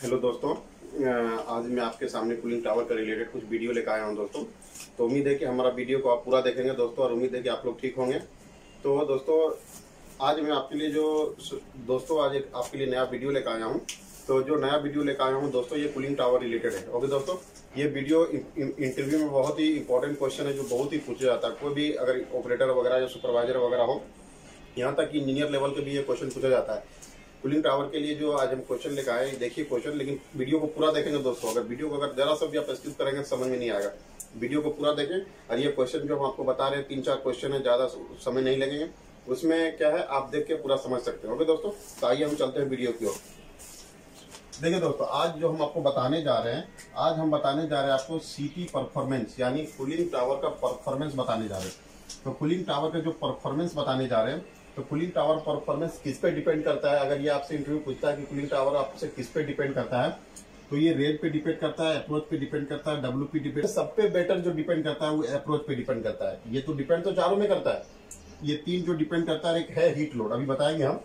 Hello दोस्तों, आज मैं आपके सामने कूलिंग टावर के रिलेटेड कुछ वीडियो लेकर आया हूं दोस्तों। तो उम्मीद है कि हमारा वीडियो को आप पूरा देखेंगे दोस्तों और उम्मीद है कि आप लोग ठीक होंगे। तो दोस्तों आज मैं आपके लिए आपके लिए नया वीडियो लेकर आया हूं। तो जो नया वीडियो लेकर आया हूँ दोस्तों ये कूलिंग टावर रिलेटेड है। ओके दोस्तों, ये वीडियो इंटरव्यू में बहुत ही इंपॉर्टेंट क्वेश्चन है जो बहुत ही पूछा जाता है। कोई भी अगर ऑपरेटर वगैरह या सुपरवाइजर वगैरह हो, यहाँ तक कि इंजीनियर लेवल के भी ये क्वेश्चन पूछा जाता है। कूलिंग टावर के लिए जो आज हम क्वेश्चन लेकर आए, देखिए क्वेश्चन, लेकिन वीडियो को पूरा देखेंगे दोस्तों। अगर वीडियो को अगर जरा सा भी आप स्किप करेंगे समझ में नहीं आएगा। वीडियो को पूरा देखें और ये क्वेश्चन जो हम आपको बता रहे हैं 3-4 क्वेश्चन है, ज्यादा समय नहीं लगेंगे। उसमें क्या है आप देख के पूरा समझ सकते हैं। ओके दोस्तों, तो आइए हम चलते हैं वीडियो की ओर। देखिए दोस्तों, आज जो हम आपको बताने जा रहे हैं, आज हम बताने जा रहे हैं आपको सीटी परफॉर्मेंस, यानी कूलिंग टावर का परफॉर्मेंस बताने जा रहे हैं। तो कूलिंग टावर का जो परफॉर्मेंस बताने जा रहे हैं, तो कूलिंग टावर परफॉर्मेंस किस पे डिपेंड करता है? अगर ये आपसे इंटरव्यू पूछता है कि कूलिंग टावर आपसे किस पे डिपेंड करता है, तो ये रेट पे डिपेंड करता है, अप्रोच पे डिपेंड करता है, डब्ल्यू पे डिपेंड, सब पे बेटर जो डिपेंड करता है वो अप्रोच पे डिपेंड करता है। ये तो डिपेंड तो चारों में करता है, ये तीन जो डिपेंड करता है, एक है हीट लोड, अभी बताएंगे हम।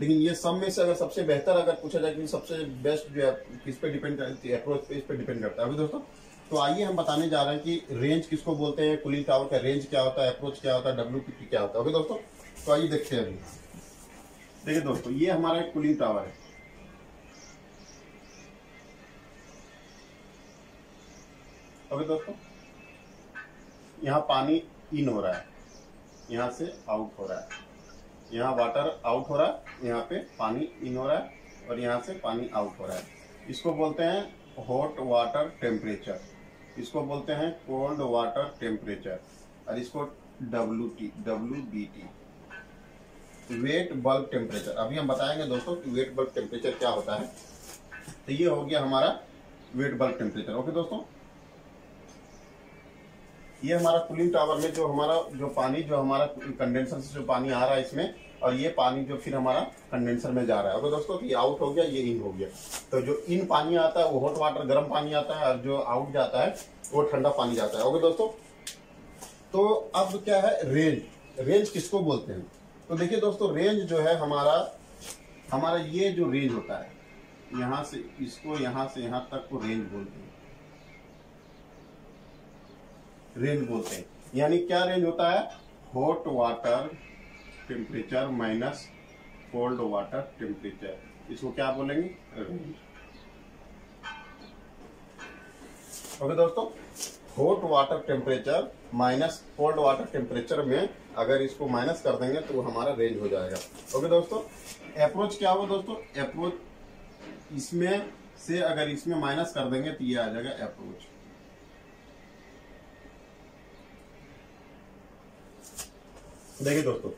लेकिन ये सब में से अगर सबसे बेहतर अगर पूछा जाए कि सबसे बेस्ट जो है किस पे डिपेंड करती है, अप्रोच पे, इस पे डिपेंड करता है। अभी दोस्तों, तो आइए हम बताने जा रहे हैं कि रेंज किसको बोलते हैं, कूलिंग टावर का रेंज क्या होता है, अप्रोच क्या होता है, डब्ल्यूपीपी क्या होता है। ओके दोस्तों, तो आइए देखते हैं। अभी देखिए दोस्तों, ये हमारा एक कूलिंग टावर है। ओके दोस्तों, यहाँ पानी इन हो रहा है, यहाँ से आउट हो रहा है, यहाँ वाटर आउट हो रहा है, यहाँ पे पानी इन हो रहा है और यहाँ से पानी आउट हो रहा है। इसको बोलते हैं हॉट वाटर टेम्परेचर, इसको बोलते हैं कोल्ड वाटर टेम्परेचर और इसको W B T wet bulb temperature. अभी हम बताएंगे दोस्तों कि वेट बल्ब टेम्परेचर क्या होता है। तो ये हो गया हमारा वेट बल्ब टेम्परेचर। ओके दोस्तों, ये हमारा कूलिंग टावर में जो हमारा कंडेंसर से जो पानी आ रहा है इसमें, और ये पानी जो फिर हमारा कंडेंसर में जा रहा है। ओके दोस्तों, तो ये आउट हो गया, ये इन हो गया। तो जो इन पानी आता है वो हॉट वाटर गर्म पानी आता है और जो आउट जाता है वो ठंडा पानी जाता है। ओके दोस्तों, तो अब क्या है रेंज किसको बोलते हैं? तो देखिए दोस्तों, रेंज जो है हमारा ये जो रेंज होता है, यहाँ से यहाँ तक को रेंज बोलते हैं, यानी क्या रेंज होता है? Hot water temperature minus cold water temperature, इसको क्या बोलेंगे? रेंज। ओके दोस्तों, hot water temperature minus cold water temperature में अगर इसको माइनस कर देंगे तो हमारा रेंज हो जाएगा। ओके दोस्तों, अप्रोच क्या होगा दोस्तों? अप्रोच इसमें से अगर इसमें माइनस कर देंगे तो ये आ जाएगा अप्रोच। देखिए दोस्तों,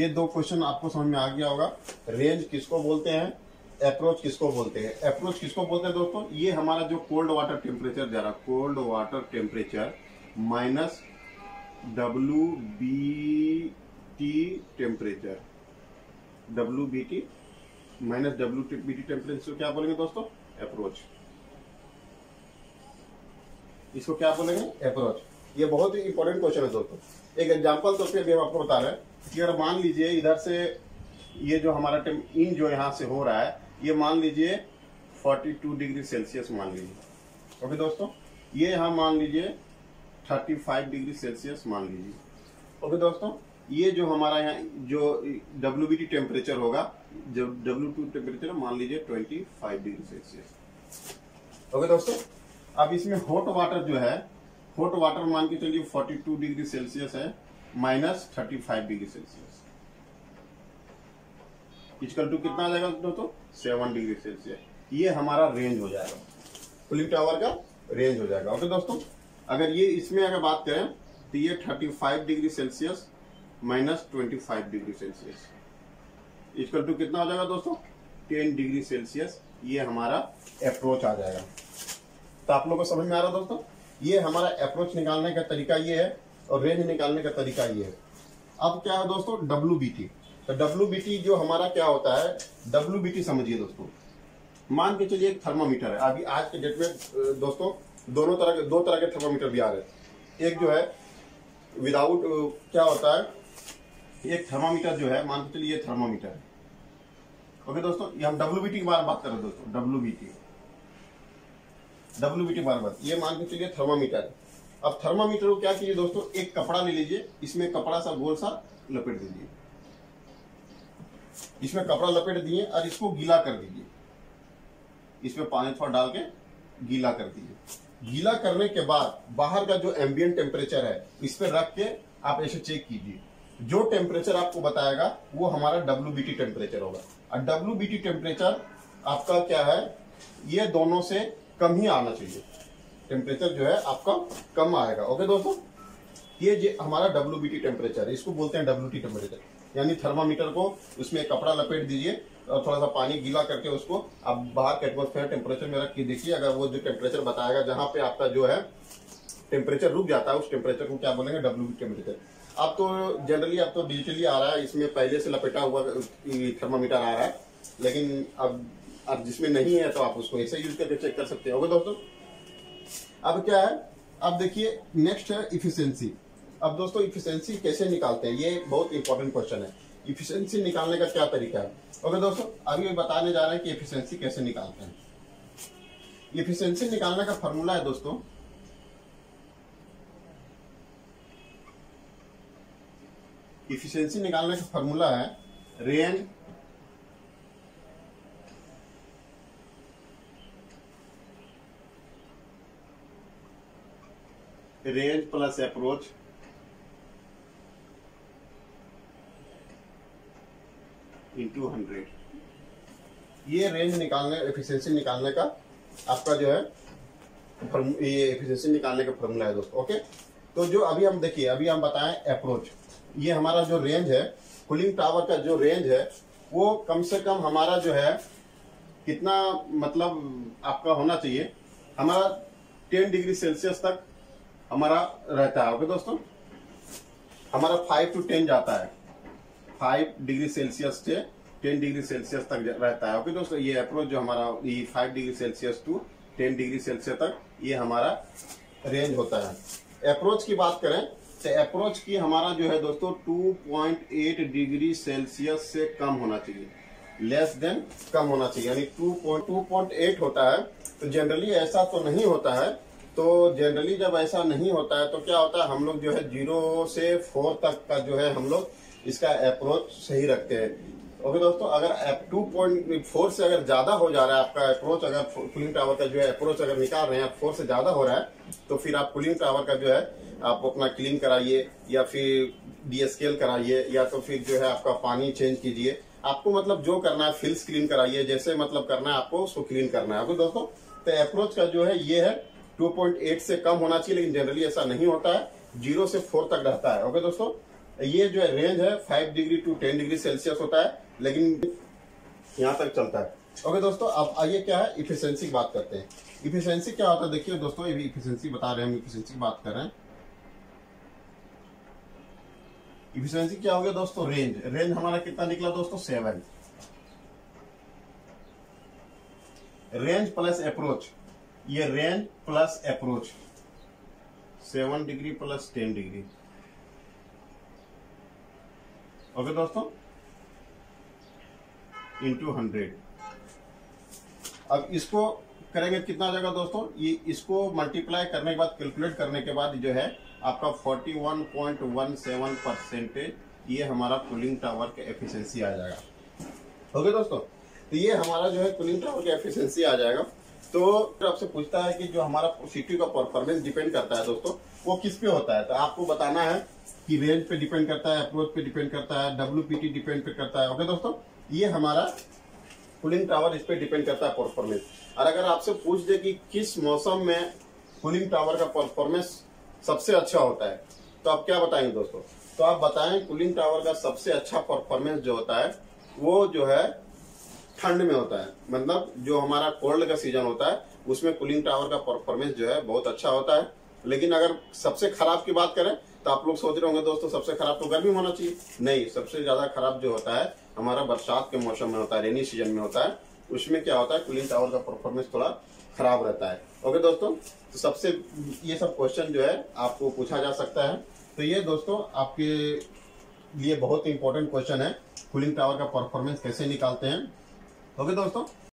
ये दो क्वेश्चन आपको समझ में आ गया होगा। रेंज किसको बोलते हैं, अप्रोच किसको बोलते हैं। अप्रोच किसको बोलते हैं दोस्तों? ये हमारा जो कोल्ड वाटर टेम्परेचर जा रहा है, cold water temperature minus WBT temperature, WBT minus WBT temperature, क्या बोलेंगे दोस्तों? अप्रोच। इसको क्या बोलेंगे? अप्रोच। ये बहुत ही इंपॉर्टेंट क्वेश्चन है दोस्तों। एक एग्जांपल तो फिर भी हम आपको बता रहे हैं कि अगर मान लीजिए इधर से ये जो हमारा इन जो यहाँ से हो रहा है, ये मान लीजिए 42 डिग्री सेल्सियस मान लीजिए। ओके दोस्तों, ये यहाँ मान लीजिए 35 डिग्री सेल्सियस मान लीजिए। ओके दोस्तों, ये जो हमारा यहाँ जो WBT टेम्परेचर होगा, जो W2 टेम्परेचर मान लीजिए 25 डिग्री सेल्सियस। ओके दोस्तों, अब इसमें हॉट वाटर जो है, हॉट वाटर मान के चलिए 42 डिग्री सेल्सियस है minus 35 degree Celsius, equal to कितना आ जाएगा दोस्तों? 7 डिग्री सेल्सियस। ये हमारा रेंज हो जाएगा, कूलिंग टावर का रेंज हो जाएगा। ओके दोस्तों, अगर ये इसमें अगर बात करें तो ये 35 degree Celsius minus 25 degree Celsius, equal to कितना हो जाएगा दोस्तों? 10 डिग्री सेल्सियस। ये हमारा अप्रोच आ जाएगा। तो आप लोगों को समझ में आ रहा है दोस्तों, ये हमारा अप्रोच निकालने का तरीका ये है और रेंज निकालने का तरीका ये है। अब क्या है दोस्तों? WBT। तो WBT जो हमारा क्या होता है, WBT समझिए दोस्तों, मान के चलिए एक थर्मामीटर है। अभी आज के डेट में दोस्तों दो तरह के थर्मामीटर भी आ रहे हैं। एक जो है विदाउट क्या होता है, एक थर्मामीटर जो है, मान के चलिए ये थर्मामीटर है। ओके दोस्तों, ये हम डब्ल्यूबीटी के बारे में बात कर रहे हैं दोस्तों। डब्ल्यूबीटी के बारे में ये मान के चलिए थर्मामीटर है। अब थर्मामीटर को क्या कीजिए दोस्तों, एक कपड़ा ले लीजिए, इसमें कपड़ा सा गोल सा लपेट दीजिए, इसमें कपड़ा लपेट दिए और इसको गीला कर दीजिए, इसमें पानी थोड़ा डाल के गीला कर दीजिए। गीला करने के बाद बाहर का जो एम्बिएंट टेम्परेचर है इस पर रख के आप ऐसे चेक कीजिए, जो टेम्परेचर आपको बताएगा वो हमारा डब्ल्यूबीटी टेम्परेचर होगा। और डब्ल्यूबीटी टेम्परेचर आपका क्या है, ये दोनों से कम ही आना चाहिए, टेम्परेचर जो है आपका कम आएगा। ओके दोस्तों, ये हमारा डब्ल्यूबीटी टेम्परेचर है, इसको बोलते हैं डब्ल्यूटी टेम्परेचर। यानी थर्मामीटर को उसमें कपड़ा लपेट दीजिए और थोड़ा सा पानी गीला करके उसको आप बाहर के एटमोस्फेयर टेम्परेचर में रख के देखिए, अगर वो जो टेम्परेचर बताएगा जहां पे आपका जो है टेम्परेचर रुक जाता है उस टेम्परेचर को क्या बोलेंगे, डब्ल्यूबीटी टेम्परेचर। अब तो जनरली अब तो डिजिटली आ रहा है, इसमें पहले से लपेटा हुआ थर्मामीटर आ रहा है, लेकिन अब जिसमें नहीं है तो आप उसको ऐसे यूज करके चेक कर सकते हो दोस्तों। अब क्या है, अब देखिए नेक्स्ट है इफिशियंसी। अब दोस्तों इफिशियंसी कैसे निकालते हैं, ये बहुत इंपॉर्टेंट क्वेश्चन है। इफिशियंसी निकालने का क्या तरीका है, ओके दोस्तों अभी बताने जा रहे हैं कि इफिशियंसी कैसे निकालते हैं। इफिशियंसी निकालने का फॉर्मूला है दोस्तों, इफिशियंसी निकालने का फॉर्मूला है रेंज प्लस अप्रोच इंटू 100। ये रेंज निकालने, एफिशिएंसी निकालने का आपका जो है ये एफिशिएंसी निकालने का फॉर्मूला है दोस्तों। ओके, तो जो अभी हम देखिए, अभी हम बताएं अप्रोच, ये हमारा जो रेंज है कूलिंग टावर का जो रेंज है वो कम से कम हमारा जो है कितना, मतलब आपका होना चाहिए हमारा 10 डिग्री सेल्सियस तक हमारा रहता है। ओके दोस्तों, हमारा 5 to 10 जाता है, 5 डिग्री सेल्सियस से 10 डिग्री सेल्सियस तक रहता है। ओके दोस्तों, ये अप्रोच जो हमारा ये 5 degree Celsius to 10 degree Celsius तक ये हमारा रेंज होता है। अप्रोच की बात करें तो अप्रोच की हमारा जो है दोस्तों 2.8 डिग्री सेल्सियस से कम होना चाहिए, लेस देन कम होना चाहिए, यानी 2.8 होता है। तो जनरली ऐसा तो नहीं होता है, तो जनरली जब ऐसा नहीं होता है तो क्या होता है, हम लोग जो है 0 से 4 तक का जो है हम लोग इसका अप्रोच सही रखते हैं। ओके दोस्तों, अगर 2.4 से अगर ज्यादा हो जा रहा है आपका अप्रोच, अगर कूलिंग टावर का जो है अप्रोच अगर निकाल रहे हैं 4 से ज्यादा हो रहा है, तो फिर आप कूलिंग टावर का जो है आप अपना क्लीन कराइए या फिर डीएसकेल कराइए या तो फिर जो है आपका पानी चेंज कीजिए, आपको मतलब जो करना है, फिल्स क्लीन कराइए, जैसे मतलब करना है आपको उसको क्लीन करना है। ओके दोस्तों, तो अप्रोच का जो है ये है 2.8 से कम होना चाहिए, लेकिन जनरली ऐसा नहीं होता है, 0 से 4 तक रहता है। ओके दोस्तों, ये जो रेंज है 5 डिग्री to 10 डिग्री सेल्सियस होता है, लेकिन यहाँ तक चलता है। ओके दोस्तों, अब आइए क्या है इफिशियंसी की बात करते हैं। इफिशियंसी क्या होता है, देखिए दोस्तों ये भी इफिशियंसी बता रहे हैं, हम इफिशियंसी की बात कर रहे हैं। इफिशियंसी क्या हो गया दोस्तों, रेंज हमारा कितना निकला दोस्तों, 7। रेंज प्लस अप्रोच, ये range plus approach 7 degree plus 10 degree. Okay दोस्तों, इंटू 100। अब इसको करेंगे कितना जाएगा दोस्तों, ये इसको मल्टीप्लाई करने के बाद, कैलकुलेट करने के बाद जो है आपका 41.17% ये हमारा कूलिंग टावर के एफिशिएंसी आ जाएगा। ओके दोस्तों, तो ये हमारा जो है कूलिंग टावर के एफिशिएंसी आ जाएगा। तो आपसे पूछता है कि जो हमारा सीटी का परफॉर्मेंस डिपेंड करता है दोस्तों, वो किस पे होता है, तो आपको बताना है कि रेंज पे डिपेंड करता है, अप्रोच पे डिपेंड करता है, डब्ल्यूपीटी डिपेंड पे करता है। ओके दोस्तों, ये हमारा कूलिंग टावर इस पे डिपेंड करता है परफॉर्मेंस। और अगर आपसे पूछ दे कि किस मौसम में कूलिंग टावर का परफॉर्मेंस सबसे अच्छा होता है, तो आप क्या बताएंगे दोस्तों, तो आप बताएं कूलिंग टावर का सबसे अच्छा परफॉर्मेंस जो होता है वो जो है ठंड में होता है, मतलब जो हमारा कोल्ड का सीजन होता है उसमें कूलिंग टावर का परफॉर्मेंस जो है बहुत अच्छा होता है। लेकिन अगर सबसे खराब की बात करें तो आप लोग सोच रहे होंगे दोस्तों सबसे खराब तो गर्मी होना चाहिए, नहीं, सबसे ज्यादा खराब जो होता है हमारा बरसात के मौसम में होता है, रेनी सीजन में होता है, उसमें क्या होता है कूलिंग टावर का परफॉर्मेंस थोड़ा खराब रहता है। ओके दोस्तों, तो सबसे ये सब क्वेश्चन जो है आपको पूछा जा सकता है। तो ये दोस्तों आपके लिए बहुत इंपॉर्टेंट क्वेश्चन है, कूलिंग टावर का परफॉर्मेंस कैसे निकालते हैं। ओके दोस्तों।